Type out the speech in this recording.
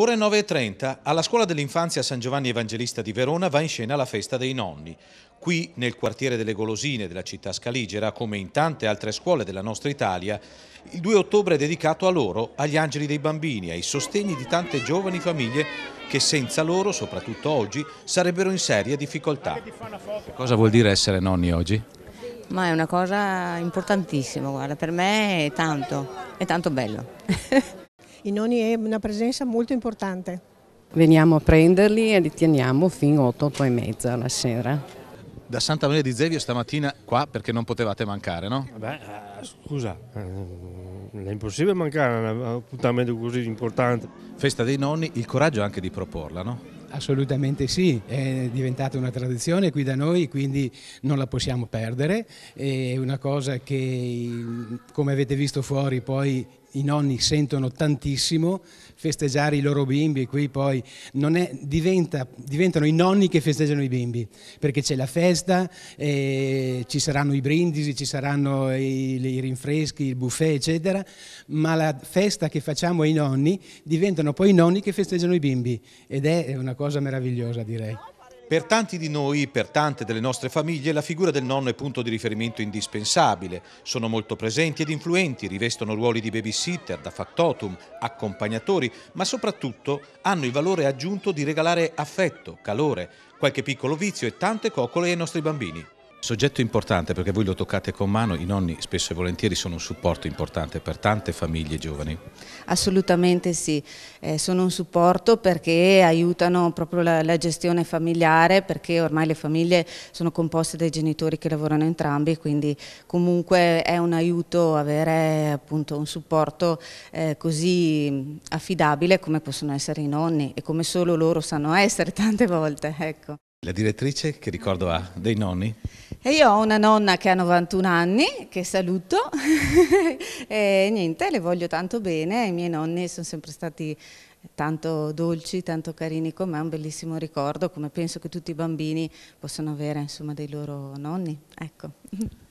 Ore 9:30 alla Scuola dell'Infanzia San Giovanni Evangelista di Verona va in scena la Festa dei Nonni. Qui, nel quartiere delle Golosine della città scaligera, come in tante altre scuole della nostra Italia, il 2 ottobre è dedicato a loro, agli angeli dei bambini, ai sostegni di tante giovani famiglie che senza loro, soprattutto oggi, sarebbero in seria difficoltà. Cosa vuol dire essere nonni oggi? Ma è una cosa importantissima, guarda, per me è tanto bello. I nonni è una presenza molto importante. Veniamo a prenderli e li teniamo fino alle 8:30 la sera. Da Santa Maria di Zevio stamattina qua perché non potevate mancare, no? Beh, scusa, è impossibile mancare un appuntamento così importante. Festa dei nonni, il coraggio anche di proporla, no? Assolutamente sì, è diventata una tradizione qui da noi, quindi non la possiamo perdere. È una cosa che, come avete visto fuori, poi i nonni sentono tantissimo festeggiare i loro bimbi, qui poi diventano i nonni che festeggiano i bimbi, perché c'è la festa, ci saranno i brindisi, ci saranno i rinfreschi, il buffet eccetera, ma la festa che facciamo ai nonni diventano poi i nonni che festeggiano i bimbi ed è una cosa meravigliosa, direi. Per tanti di noi, per tante delle nostre famiglie, la figura del nonno è punto di riferimento indispensabile. Sono molto presenti ed influenti, rivestono ruoli di babysitter, da factotum, accompagnatori, ma soprattutto hanno il valore aggiunto di regalare affetto, calore, qualche piccolo vizio e tante coccole ai nostri bambini. Soggetto importante perché voi lo toccate con mano, i nonni spesso e volentieri sono un supporto importante per tante famiglie giovani. Assolutamente sì, sono un supporto perché aiutano proprio la gestione familiare, perché ormai le famiglie sono composte dai genitori che lavorano entrambi, quindi comunque è un aiuto avere appunto un supporto così affidabile come possono essere i nonni e come solo loro sanno essere tante volte, ecco. La direttrice, che ricordo ha, dei nonni? E io ho una nonna che ha 91 anni, che saluto, e niente, le voglio tanto bene, i miei nonni sono sempre stati tanto dolci, tanto carini con me, è un bellissimo ricordo, come penso che tutti i bambini possano avere, insomma, dei loro nonni, ecco.